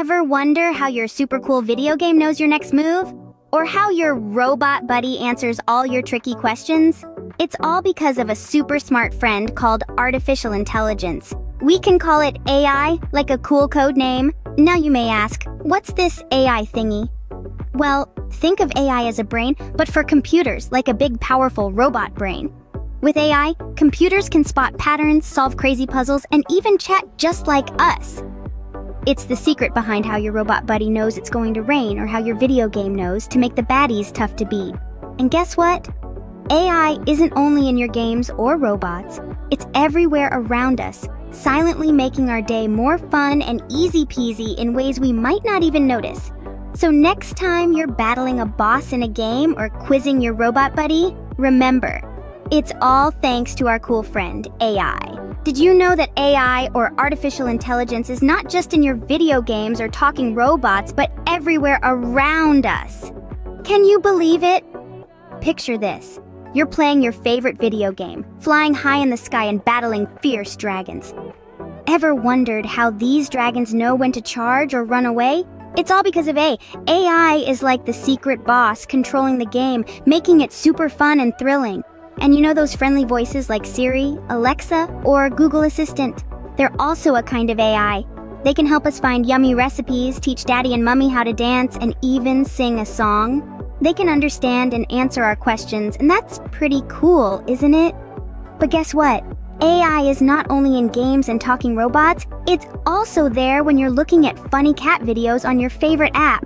Ever wonder how your super cool video game knows your next move? Or how your robot buddy answers all your tricky questions? It's all because of a super smart friend called artificial intelligence. We can call it AI, like a cool code name. Now you may ask, what's this AI thingy? Well, think of AI as a brain, but for computers, like a big powerful robot brain. With AI, computers can spot patterns, solve crazy puzzles, and even chat just like us. It's the secret behind how your robot buddy knows it's going to rain or how your video game knows to make the baddies tough to beat. And guess what? AI isn't only in your games or robots, it's everywhere around us, silently making our day more fun and easy peasy in ways we might not even notice. So next time you're battling a boss in a game or quizzing your robot buddy, remember, it's all thanks to our cool friend, AI. Did you know that AI, or artificial intelligence, is not just in your video games or talking robots, but everywhere around us? Can you believe it? Picture this. You're playing your favorite video game, flying high in the sky and battling fierce dragons. Ever wondered how these dragons know when to charge or run away? It's all because of AI. AI is like the secret boss controlling the game, making it super fun and thrilling. And you know those friendly voices like Siri, Alexa, or Google Assistant? They're also a kind of AI. They can help us find yummy recipes, teach daddy and mummy how to dance, and even sing a song. They can understand and answer our questions, and that's pretty cool, isn't it? But guess what? AI is not only in games and talking robots, it's also there when you're looking at funny cat videos on your favorite app.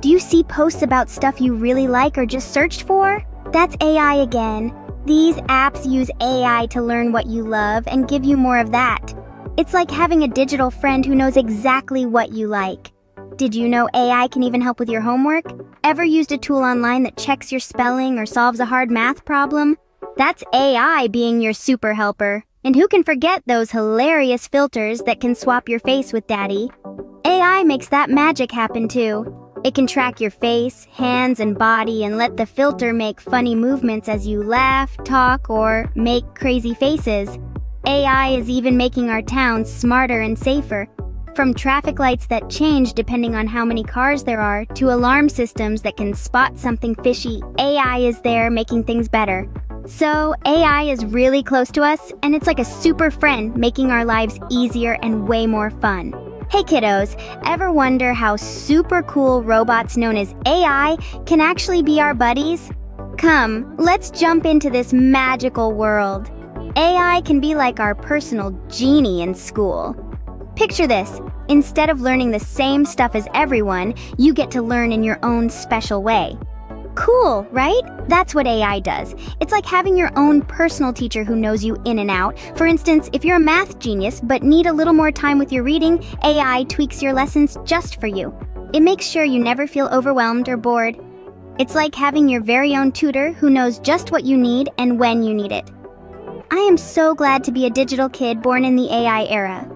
Do you see posts about stuff you really like or just searched for? That's AI again. These apps use AI to learn what you love and give you more of that. It's like having a digital friend who knows exactly what you like. Did you know AI can even help with your homework? Ever used a tool online that checks your spelling or solves a hard math problem? That's AI being your super helper. And who can forget those hilarious filters that can swap your face with daddy? AI makes that magic happen too. It can track your face, hands, and body and let the filter make funny movements as you laugh, talk, or make crazy faces. AI is even making our towns smarter and safer. From traffic lights that change depending on how many cars there are, to alarm systems that can spot something fishy, AI is there making things better. So, AI is really close to us, and it's like a super friend making our lives easier and way more fun. Hey kiddos, ever wonder how super cool robots known as AI can actually be our buddies? Come, let's jump into this magical world. AI can be like our personal genie in school. Picture this, instead of learning the same stuff as everyone, you get to learn in your own special way. Cool, right? That's what AI does. It's like having your own personal teacher who knows you in and out. For instance, if you're a math genius but need a little more time with your reading, AI tweaks your lessons just for you. It makes sure you never feel overwhelmed or bored. It's like having your very own tutor who knows just what you need and when you need it. I am so glad to be a digital kid born in the AI era.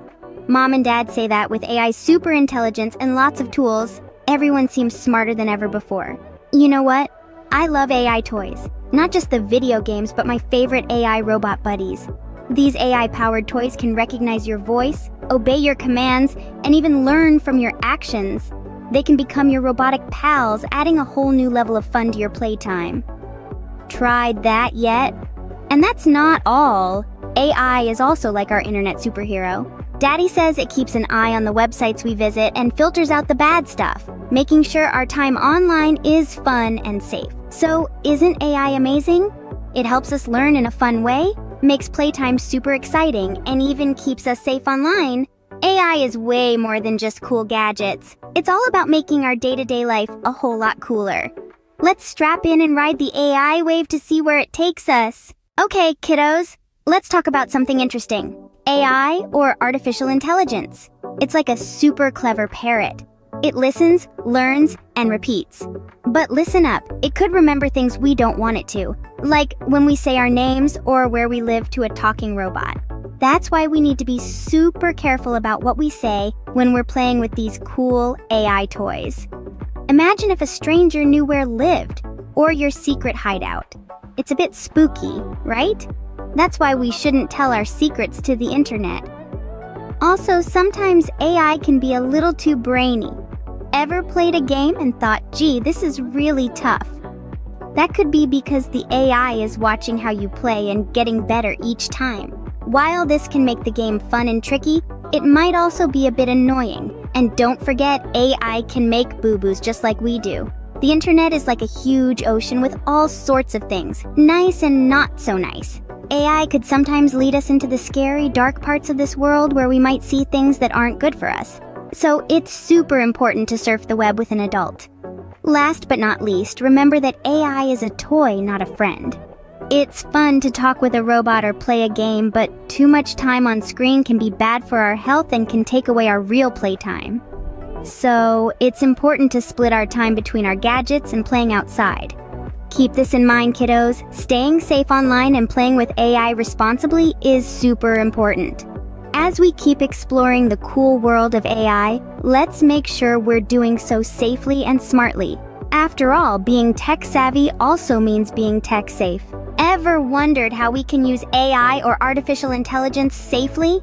Mom and Dad say that with AI super intelligence and lots of tools, everyone seems smarter than ever before. You know what? I love AI toys. Not just the video games, but my favorite AI robot buddies. These AI-powered toys can recognize your voice, obey your commands, and even learn from your actions. They can become your robotic pals, adding a whole new level of fun to your playtime. Tried that yet? And that's not all. AI is also like our internet superhero. Daddy says it keeps an eye on the websites we visit and filters out the bad stuff, making sure our time online is fun and safe. So, isn't AI amazing? It helps us learn in a fun way, makes playtime super exciting, and even keeps us safe online. AI is way more than just cool gadgets. It's all about making our day-to-day life a whole lot cooler. Let's strap in and ride the AI wave to see where it takes us. Okay, kiddos, let's talk about something interesting. AI, or artificial intelligence. It's like a super clever parrot. It listens, learns, and repeats. But listen up, it could remember things we don't want it to, like when we say our names or where we live to a talking robot. That's why we need to be super careful about what we say when we're playing with these cool AI toys. Imagine if a stranger knew where lived, or your secret hideout. It's a bit spooky, right? That's why we shouldn't tell our secrets to the internet. Also, sometimes AI can be a little too brainy. Ever played a game and thought, gee, this is really tough? That could be because the AI is watching how you play and getting better each time. While this can make the game fun and tricky, it might also be a bit annoying. And don't forget, AI can make boo-boos just like we do. The internet is like a huge ocean with all sorts of things, nice and not so nice. AI could sometimes lead us into the scary, dark parts of this world where we might see things that aren't good for us. So it's super important to surf the web with an adult. Last but not least, remember that AI is a toy, not a friend. It's fun to talk with a robot or play a game, but too much time on screen can be bad for our health and can take away our real playtime. So it's important to split our time between our gadgets and playing outside. Keep this in mind, kiddos. Staying safe online and playing with AI responsibly is super important. As we keep exploring the cool world of AI, let's make sure we're doing so safely and smartly. After all, being tech-savvy also means being tech-safe. Ever wondered how we can use AI or artificial intelligence safely?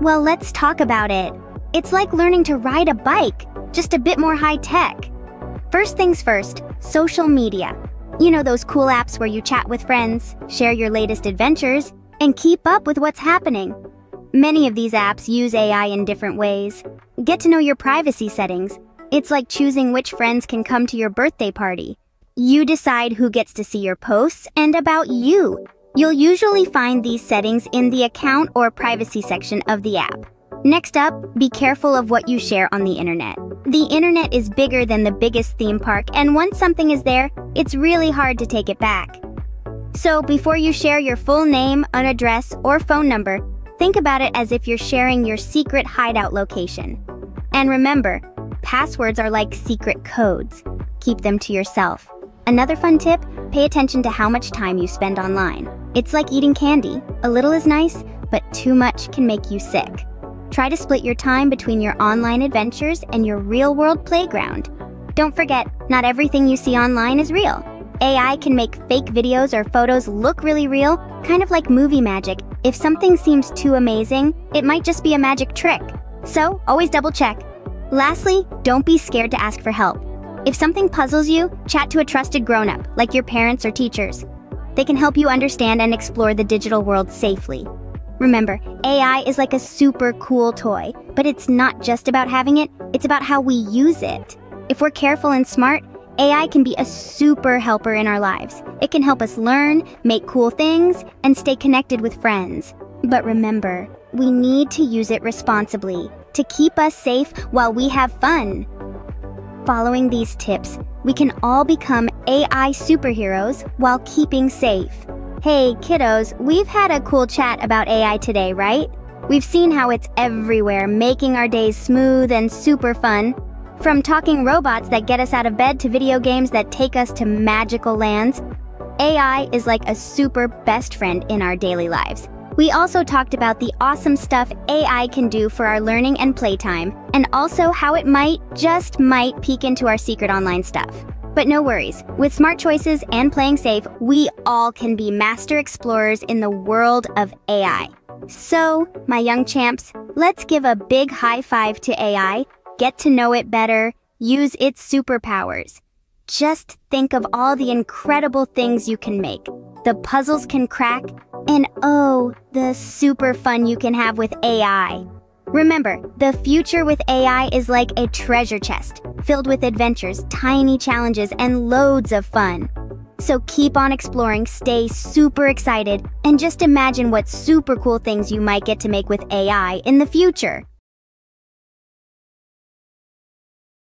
Well, let's talk about it. It's like learning to ride a bike, just a bit more high-tech. First things first, social media. You know those cool apps where you chat with friends, share your latest adventures, and keep up with what's happening. Many of these apps use AI in different ways. Get to know your privacy settings. It's like choosing which friends can come to your birthday party. You decide who gets to see your posts and about you. You'll usually find these settings in the account or privacy section of the app. Next up, be careful of what you share on the internet. The internet is bigger than the biggest theme park, and once something is there, it's really hard to take it back. So before you share your full name, an address, or phone number, think about it as if you're sharing your secret hideout location. And remember, passwords are like secret codes. Keep them to yourself. Another fun tip, pay attention to how much time you spend online. It's like eating candy. A little is nice, but too much can make you sick. Try to split your time between your online adventures and your real-world playground. Don't forget, not everything you see online is real. AI can make fake videos or photos look really real, kind of like movie magic. If something seems too amazing, it might just be a magic trick. So, always double-check. Lastly, don't be scared to ask for help. If something puzzles you, chat to a trusted grown-up, like your parents or teachers. They can help you understand and explore the digital world safely. Remember, AI is like a super cool toy, but it's not just about having it, it's about how we use it. If we're careful and smart, AI can be a super helper in our lives. It can help us learn, make cool things, and stay connected with friends. But remember, we need to use it responsibly to keep us safe while we have fun. Following these tips, we can all become AI superheroes while keeping safe. Hey kiddos, we've had a cool chat about AI today, right? We've seen how it's everywhere, making our days smooth and super fun. From talking robots that get us out of bed to video games that take us to magical lands, AI is like a super best friend in our daily lives. We also talked about the awesome stuff AI can do for our learning and playtime, and also how it might, just might, peek into our secret online stuff. But no worries, with smart choices and playing safe, we all can be master explorers in the world of AI. So, my young champs, let's give a big high five to AI, get to know it better, use its superpowers. Just think of all the incredible things you can make, the puzzles can crack, and oh, the super fun you can have with AI. Remember, the future with AI is like a treasure chest, filled with adventures, tiny challenges, and loads of fun. So keep on exploring, stay super excited, and just imagine what super cool things you might get to make with AI in the future.